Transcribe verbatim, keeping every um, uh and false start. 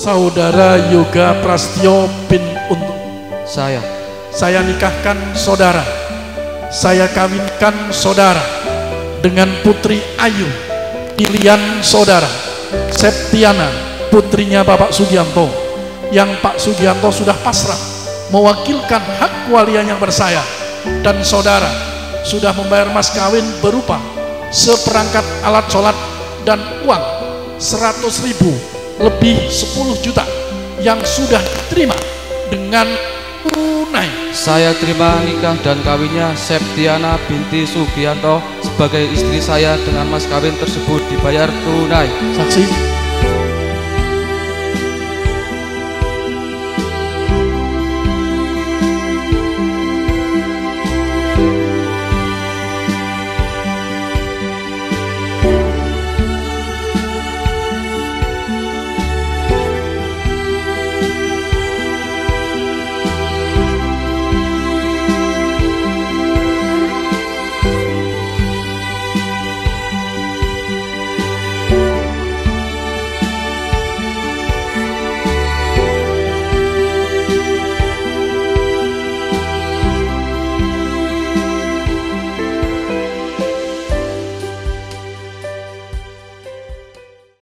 saudara Yoga Prasetyo bin Untung. Saya Saya nikahkan saudara, saya kawinkan saudara dengan Putri Ayu, pilihan saudara Septiana, putrinya Bapak Sugianto, yang Pak Sugianto sudah pasrah mewakilkan hak waliannya kepada saya. Dan saudara sudah membayar mas kawin berupa seperangkat alat sholat dan uang seratus ribu lebih sepuluh juta yang sudah diterima dengan tunai. Saya terima nikah dan kawinnya Septiana binti Sugianto sebagai istri saya dengan mas kawin tersebut dibayar tunai. Saksi.